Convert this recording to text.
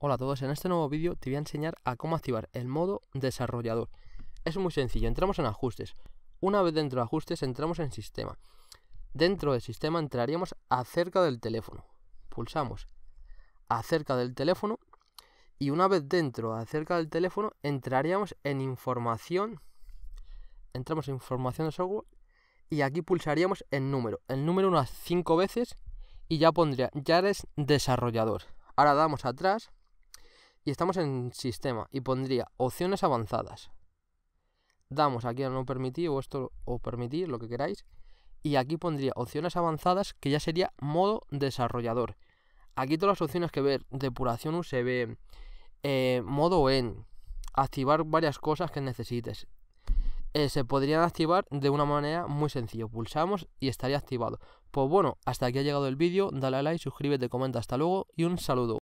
Hola a todos, en este nuevo vídeo te voy a enseñar a cómo activar el modo desarrollador. Es muy sencillo, entramos en ajustes. Una vez dentro de ajustes entramos en sistema. Dentro del sistema entraríamos acerca del teléfono. Pulsamos acerca del teléfono y una vez dentro acerca del teléfono entraríamos en información. Entramos en información de software y aquí pulsaríamos en número. El número unas 5 veces y ya pondría, ya eres desarrollador. Ahora damos atrás. Y estamos en sistema y pondría opciones avanzadas. Damos aquí a no permitir o esto o permitir, lo que queráis. Y aquí pondría opciones avanzadas que ya sería modo desarrollador. Aquí todas las opciones que ver, depuración USB, modo en, activar varias cosas que necesites. Se podrían activar de una manera muy sencilla. Pulsamos y estaría activado. Pues bueno, hasta aquí ha llegado el vídeo. Dale a like, suscríbete, comenta, hasta luego y un saludo.